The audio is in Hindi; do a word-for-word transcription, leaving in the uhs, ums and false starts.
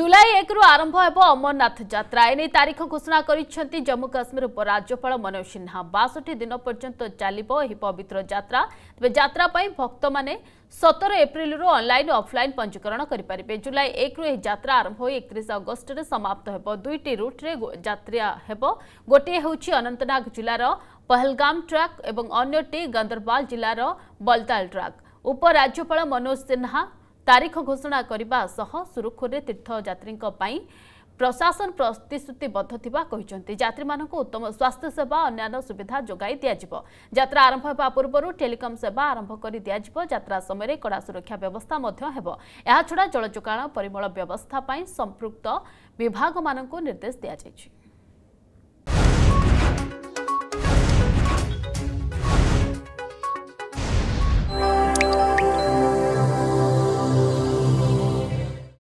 जुलाई एक रु आरंभ होगा अमरनाथ यात्रा। एने तारीख घोषणा करिसेंति जम्मू काश्मीर उपराज्यपाल मनोज सिन्हा। बासठ दिन पर्यंत चलिबो एही पवित्र यात्रा। तबे यात्रा पई भक्त माने सतर एप्रिल रु ऑनलाइन ऑफलाइन पंजीकरण करि परिबे। जुलाई एक रु एही यात्रा आरंभ होई इकतीस अगस्त रे समाप्त हेबो। दुईटी रूट रे यात्रा हेबो। गोटे होउची अनंतनाग जिल्लार पहलगाम ट्रैक एवं अन्यटी गंदरबाल जिल्लार बलताल ट्रैक। उपराज्यपाल मनोज सिन्हा तारीख घोषणा करने सुरखुरी तीर्थयात्री प्रशासन प्रतिश्रुतिबद्ध यात्री मानक उत्तम स्वास्थ्य सेवा अन्य सुविधा जोगाई दिया। यात्रा आरंभ होगा पूर्व टेलीकम सेवा आरंभ कर दिया। यात्रा समय कड़ा सुरक्षा व्यवस्था छड़ा जल जोगाण परिमल व्यवस्था संपृक्त विभाग मानक निर्देश दिया।